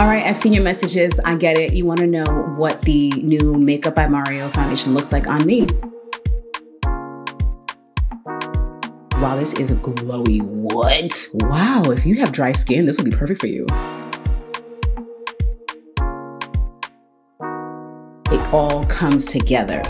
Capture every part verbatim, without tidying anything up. All right, I've seen your messages. I get it. You want to know what the new Makeup by Mario foundation looks like on me. Wow, this is glowy. What? Wow, if you have dry skin, this will be perfect for you. It all comes together.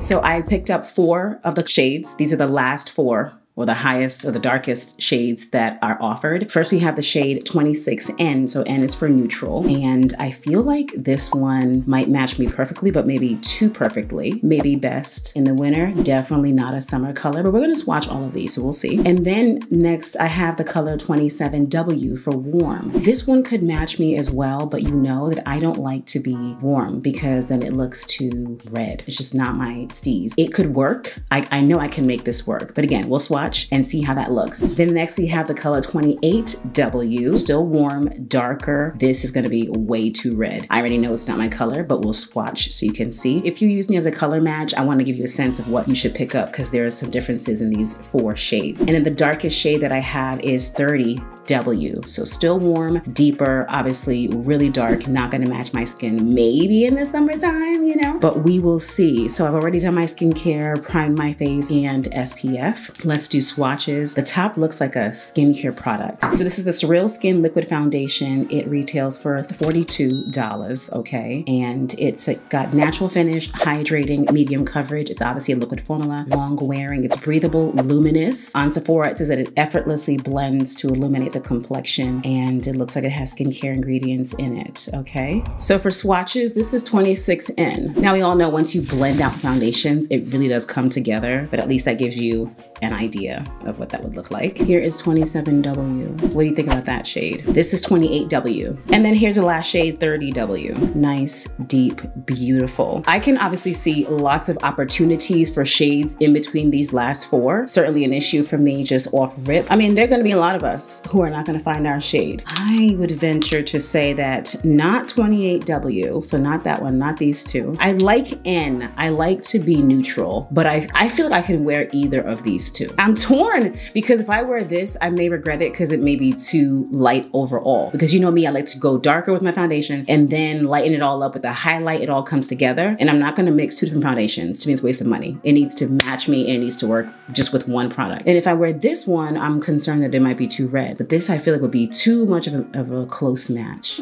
So I picked up four of the shades. These are the last four, or the highest or the darkest shades that are offered. First, we have the shade twenty-six N. So N is for neutral. And I feel like this one might match me perfectly, but maybe too perfectly. Maybe best in the winter, definitely not a summer color, but we're gonna swatch all of these, so we'll see. And then next, I have the color twenty-seven W for warm. This one could match me as well, but you know that I don't like to be warm because then it looks too red. It's just not my steez. It could work. I, I know I can make this work, but again, we'll swatch and see how that looks. Then next we have the color twenty-eight W, still warm, darker. This is gonna be way too red. I already know it's not my color, but we'll swatch so you can see. If you use me as a color match, I wanna give you a sense of what you should pick up because there are some differences in these four shades. And then the darkest shade that I have is thirty W. So still warm, deeper, obviously really dark, not gonna match my skin maybe in the summertime, you know, but we will see. So I've already done my skincare, primed my face and S P F. Let's do swatches. The top looks like a skincare product. So this is the Surreal Skin Liquid Foundation. It retails for forty-two dollars, okay? And it's got natural finish, hydrating, medium coverage. It's obviously a liquid formula, long wearing. It's breathable, luminous. On Sephora, it says that it effortlessly blends to illuminate the complexion, and it looks like it has skincare ingredients in it, okay? So for swatches, this is twenty-six N. Now we all know once you blend out foundations, it really does come together, but at least that gives you an idea of what that would look like. Here is twenty-seven W. What do you think about that shade? This is twenty-eight W. And then here's the last shade, thirty W. Nice, deep, beautiful. I can obviously see lots of opportunities for shades in between these last four. Certainly an issue for me just off rip. I mean, there are gonna be a lot of us who are not gonna find our shade. I would venture to say that not twenty-eight W, so not that one, not these two. I like N, I like to be neutral, but I, I feel like I can wear either of these two. I'm torn because if I wear this, I may regret it because it may be too light overall. Because you know me, I like to go darker with my foundation and then lighten it all up with a highlight, it all comes together. And I'm not gonna mix two different foundations. To me, it's a waste of money. It needs to match me and it needs to work just with one product. And if I wear this one, I'm concerned that it might be too red, but this I feel like would be too much of a, of a close match.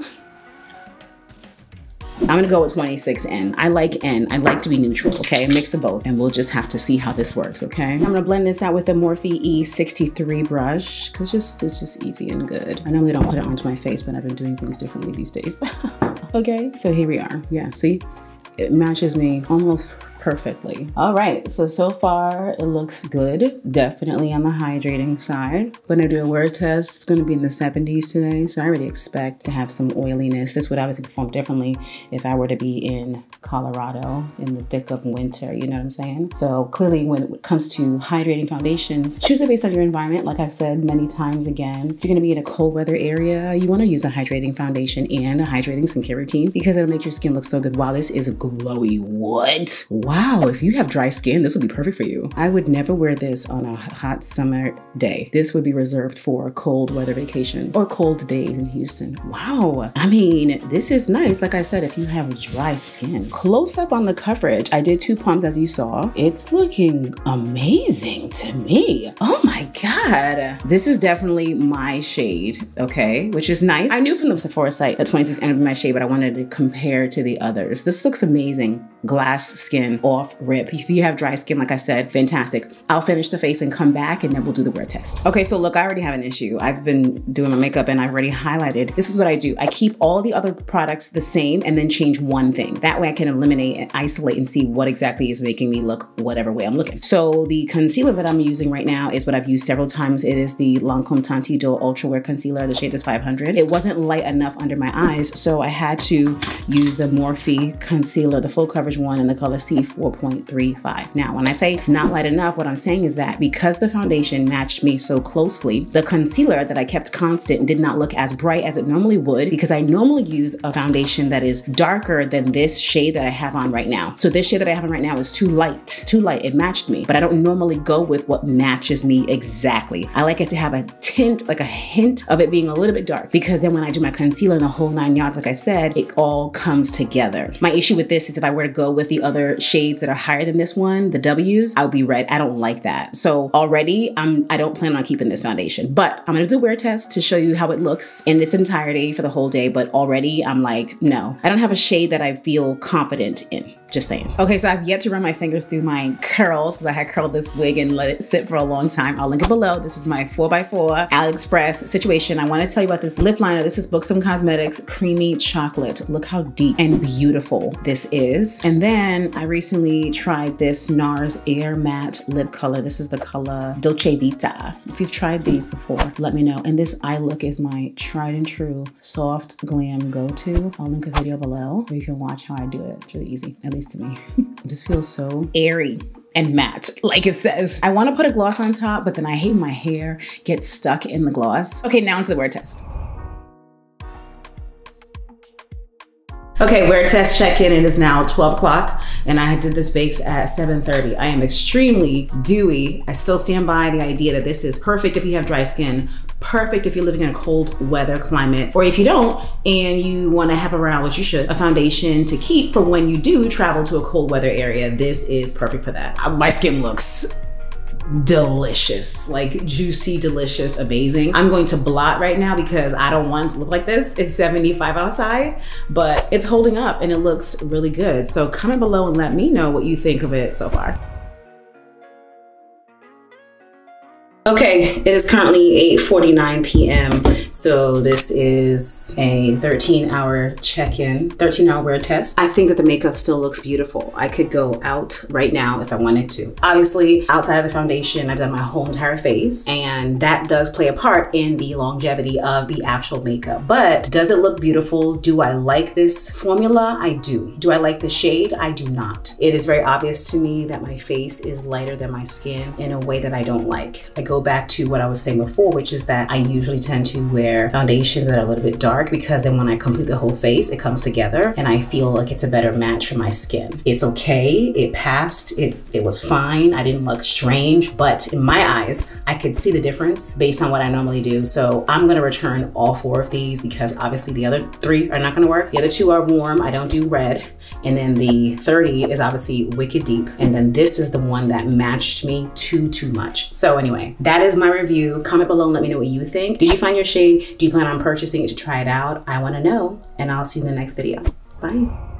I'm gonna go with twenty-six N. I like N, I like to be neutral, okay? A mix of both, and we'll just have to see how this works, okay? I'm gonna blend this out with the Morphe E sixty-three brush, cause just, it's just easy and good. I normally don't put it onto my face, but I've been doing things differently these days. Okay, so here we are, yeah, see? It matches me almost perfectly. All right, so, so far it looks good. Definitely on the hydrating side. When I do a wear test, it's gonna be in the seventies today, so I already expect to have some oiliness. This would obviously perform differently if I were to be in Colorado in the thick of winter, you know what I'm saying? So clearly when it comes to hydrating foundations, choose it based on your environment. Like I've said many times again, if you're gonna be in a cold weather area, you wanna use a hydrating foundation and a hydrating skincare routine because it'll make your skin look so good. Wow, this is glowy, what? Wow. Wow, if you have dry skin, this would be perfect for you. I would never wear this on a hot summer day. This would be reserved for cold weather vacations or cold days in Houston. Wow, I mean, this is nice. Like I said, if you have dry skin. Close up on the coverage, I did two pumps as you saw. It's looking amazing to me. Oh my God. This is definitely my shade, okay? Which is nice. I knew from the Sephora site that twenty-six N would be my shade, but I wanted to compare to the others. This looks amazing. Glass skin. Off rip. If you have dry skin, like I said, fantastic. I'll finish the face and come back and then we'll do the wear test. Okay, so look, I already have an issue. I've been doing my makeup and I've already highlighted. This is what I do. I keep all the other products the same and then change one thing. That way I can eliminate and isolate and see what exactly is making me look whatever way I'm looking. So the concealer that I'm using right now is what I've used several times. It is the Lancome Teint Idole Ultra Wear Concealer. The shade is five hundred. It wasn't light enough under my eyes, so I had to use the Morphe concealer, the full coverage page one in the color C four point three five. Now, when I say not light enough, what I'm saying is that because the foundation matched me so closely, the concealer that I kept constant did not look as bright as it normally would, because I normally use a foundation that is darker than this shade that I have on right now. So this shade that I have on right now is too light, too light. It matched me, but I don't normally go with what matches me exactly. I like it to have a tint, like a hint of it being a little bit dark, because then when I do my concealer and the whole nine yards, like I said, it all comes together. My issue with this is if I were to go with the other shades that are higher than this one, the W's, I would be red. I don't like that. So already I'm, I don't plan on keeping this foundation, but I'm gonna do a wear test to show you how it looks in its entirety for the whole day. But already I'm like, no, I don't have a shade that I feel confident in. Just saying. Okay, so I've yet to run my fingers through my curls because I had curled this wig and let it sit for a long time. I'll link it below. This is my four by four AliExpress situation. I want to tell you about this lip liner. This is Buxom Cosmetics Creamy Chocolate. Look how deep and beautiful this is. And then I recently tried this NARS Air Matte Lip Color. This is the color Dolce Vita. If you've tried these before, let me know. And this eye look is my tried and true soft glam go-to. I'll link a video below where you can watch how I do it. It's really easy. At least to me. It just feels so airy and matte, like it says. I want to put a gloss on top, but then I hate my hair gets stuck in the gloss. Okay, now into the wear test. Okay, wear test check-in. It is now twelve o'clock and I did this base at seven thirty. I am extremely dewy. I still stand by the idea that this is perfect if you have dry skin, perfect if you're living in a cold weather climate, or if you don't and you want to have around, which you should, a foundation to keep for when you do travel to a cold weather area. This is perfect for that. My skin looks delicious, like juicy, delicious, amazing. I'm going to blot right now because I don't want to look like this. It's seventy-five outside, but it's holding up and it looks really good. So comment below and let me know what you think of it so far. Okay, it is currently eight forty-nine p m So this is a thirteen hour check-in, thirteen hour wear test. I think that the makeup still looks beautiful. I could go out right now if I wanted to. Obviously, outside of the foundation, I've done my whole entire face, and that does play a part in the longevity of the actual makeup. But does it look beautiful? Do I like this formula? I do. Do I like the shade? I do not. It is very obvious to me that my face is lighter than my skin in a way that I don't like. I go back to what I was saying before, which is that I usually tend to wear foundations that are a little bit dark, because then when I complete the whole face, it comes together and I feel like it's a better match for my skin. It's okay, it passed, it, it was fine, I didn't look strange, but in my eyes, I could see the difference based on what I normally do. So I'm gonna return all four of these because obviously the other three are not gonna work. The other two are warm, I don't do red. And then the thirty is obviously wicked deep. And then this is the one that matched me too, too much. So anyway, that is my review. Comment below and let me know what you think. Did you find your shade? Do you plan on purchasing it to try it out? I want to know, and I'll see you in the next video. Bye.